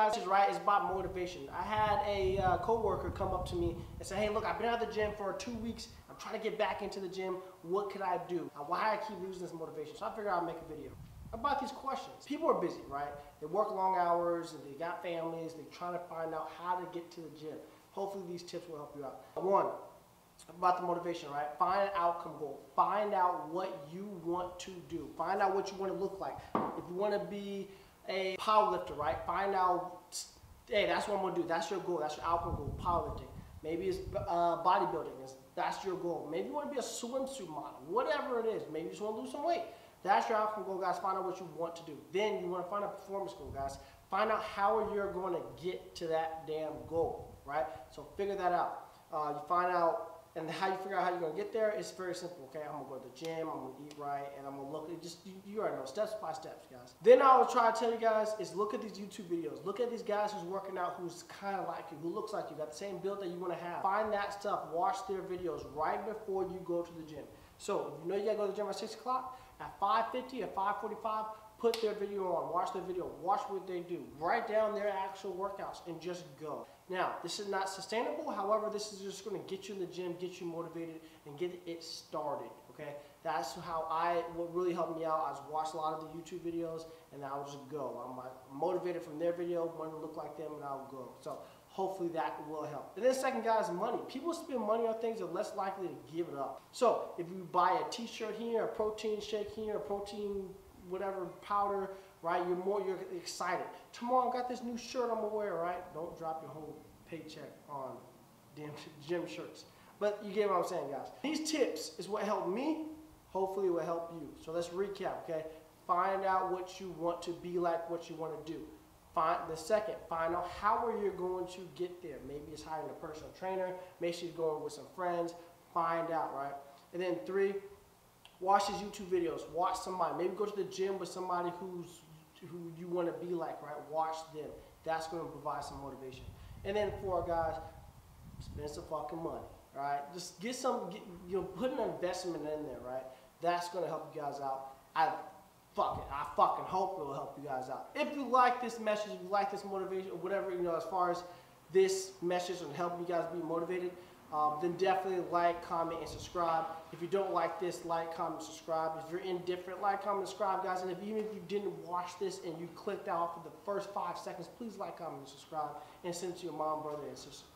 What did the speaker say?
guys is right. It's about motivation. I had a coworker come up to me and say, hey, look, I've been out of the gym for 2 weeks. I'm trying to get back into the gym. What could I do? Why I keep losing this motivation? So I figured I'd make a video about these questions. People are busy, right? They work long hours, and they got families. They're trying to find out how to get to the gym. Hopefully these tips will help you out. One, about the motivation, right? Find an outcome goal. Find out what you want to do. Find out what you want to look like. If you want to be a powerlifter, right? Find out, hey, that's what I'm going to do. That's your goal. That's your outcome goal, powerlifting. Maybe it's bodybuilding. That's your goal. Maybe you want to be a swimsuit model. Whatever it is. Maybe you just want to lose some weight. That's your outcome goal, guys. Find out what you want to do. Then you want to find a performance goal, guys. Find out how you're going to get to that damn goal, right? So figure that out. You find out. And how you figure out how you're going to get there is very simple, okay? I'm going to go to the gym, I'm going to eat right, and I'm going to look at just, you already know, steps by steps, guys. Then I would try to tell you guys is look at these YouTube videos. Look at these guys who's working out who's kind of like you, who looks like you, got the same build that you want to have. Find that stuff, watch their videos right before you go to the gym. So, if you know you got to go to the gym at 6 o'clock, at 5:50, at 5:45, put their video on, watch their video, watch what they do, write down their actual workouts, and just go. Now, this is not sustainable, however, this is just gonna get you in the gym, get you motivated, and get it started, okay? That's how what really helped me out, I just watched a lot of the YouTube videos, and I would just go. I'm like, motivated from their video, wanted to look like them, and I would go. So, hopefully that will help. And then second, guys, money. People spend money on things they're less likely to give it up. So, if you buy a t-shirt here, a protein shake here, a protein whatever powder, right? You're excited. Tomorrow I got this new shirt I'm gonna wear, right? Don't drop your whole paycheck on damn gym shirts. But you get what I'm saying, guys. These tips is what helped me. Hopefully it will help you. So let's recap, okay? Find out what you want to be like, what you want to do. Find out how are you going to get there. Maybe it's hiring a personal trainer, maybe she's going with some friends, find out, right? And then three, watch these YouTube videos, watch somebody. Maybe go to the gym with somebody who you want to be like, right? Watch them. That's going to provide some motivation. And then for guys, spend some fucking money, right? Just get some, put an investment in there, right? That's going to help you guys out. I fucking hope it will help you guys out. If you like this message, if you like this motivation, or whatever, as far as this message and helping you guys be motivated, then definitely like, comment, and subscribe. If you don't like this, like, comment, subscribe. If you're indifferent, like, comment, subscribe, guys. And even if you didn't watch this and you clicked out for the first 5 seconds, please like, comment, and subscribe. And send it to your mom, brother, and sister.